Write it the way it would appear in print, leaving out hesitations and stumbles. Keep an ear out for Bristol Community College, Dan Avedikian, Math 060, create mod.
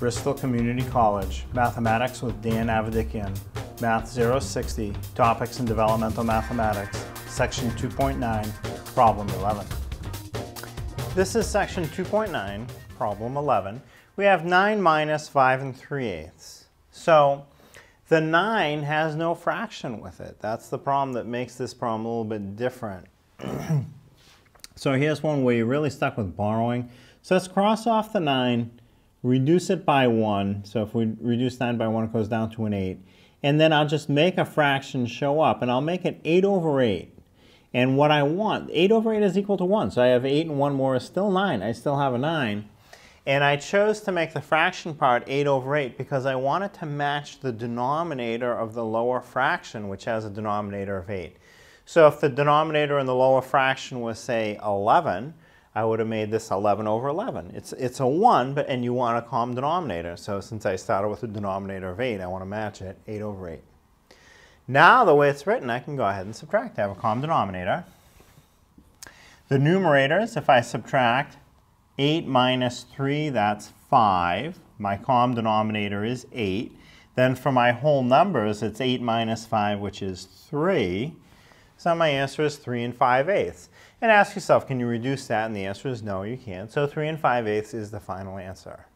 Bristol Community College, Mathematics with Dan Avedikian, Math 060, Topics in Developmental Mathematics, Section 2.9, Problem 11. This is Section 2.9, Problem 11. We have 9 minus 5 and 3/8. So the 9 has no fraction with it. That's the problem that makes this problem a little bit different. So here's one where you're really stuck with borrowing. So let's cross off the 9, reduce it by 1. So if we reduce 9 by 1, it goes down to an 8. And then I'll just make a fraction show up, and I'll make it 8 over 8. And what I want, 8 over 8 is equal to 1. So I have 8 and 1 more is still 9. I still have a 9. And I chose to make the fraction part 8 over 8 because I wanted to match the denominator of the lower fraction, which has a denominator of 8. So if the denominator in the lower fraction was, say, 11, I would have made this 11 over 11. It's a 1, and you want a common denominator. So since I started with a denominator of 8, I want to match it, 8 over 8. Now, the way it's written, I can go ahead and subtract. I have a common denominator. The numerators, if I subtract 8 minus 3, that's 5. My common denominator is 8. Then for my whole numbers, it's 8 minus 5, which is 3. So my answer is 3 and 5/8. And ask yourself, can you reduce that? And the answer is no, you can't. So 3 and 5/8 is the final answer.